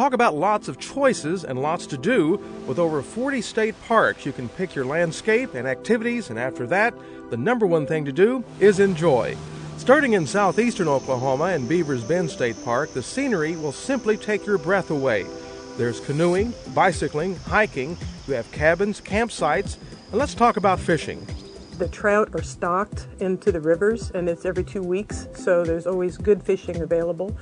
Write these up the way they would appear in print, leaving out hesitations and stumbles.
Talk about lots of choices and lots to do. With over 40 state parks, you can pick your landscape and activities, and after that, the number one thing to do is enjoy. Starting in southeastern Oklahoma and Beavers Bend State Park, the scenery will simply take your breath away. There's canoeing, bicycling, hiking, you have cabins, campsites, and let's talk about fishing. The trout are stocked into the rivers, and it's every 2 weeks, so there's always good fishing available.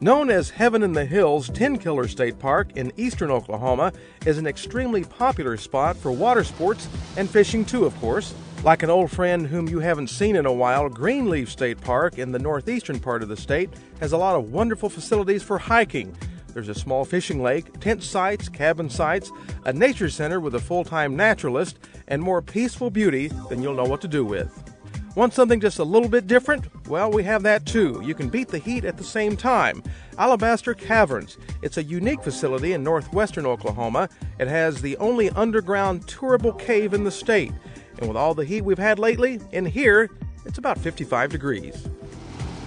Known as Heaven in the Hills, Tenkiller State Park in eastern Oklahoma is an extremely popular spot for water sports and fishing too, of course. Like an old friend whom you haven't seen in a while, Greenleaf State Park in the northeastern part of the state has a lot of wonderful facilities for hiking. There's a small fishing lake, tent sites, cabin sites, a nature center with a full-time naturalist, and more peaceful beauty than you'll know what to do with. Want something just a little bit different? Well, we have that too. You can beat the heat at the same time. Alabaster Caverns. It's a unique facility in northwestern Oklahoma. It has the only underground tourable cave in the state. And with all the heat we've had lately, in here, it's about 55 degrees.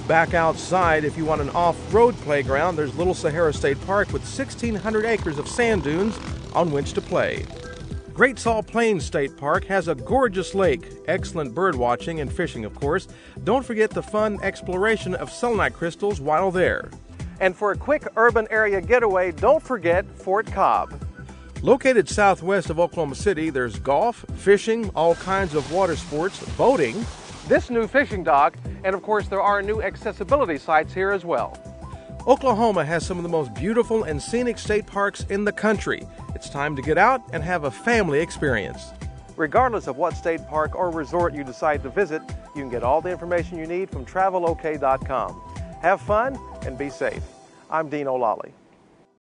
Back outside, if you want an off-road playground, there's Little Sahara State Park with 1,600 acres of sand dunes on which to play. Great Salt Plains State Park has a gorgeous lake, excellent bird watching and fishing, of course. Don't forget the fun exploration of selenite crystals while there. And for a quick urban area getaway, don't forget Fort Cobb. Located southwest of Oklahoma City, there's golf, fishing, all kinds of water sports, boating, this new fishing dock, and of course there are new accessibility sites here as well. Oklahoma has some of the most beautiful and scenic state parks in the country. It's time to get out and have a family experience. Regardless of what state park or resort you decide to visit, you can get all the information you need from TravelOK.com. Have fun and be safe. I'm Dean O'Lally.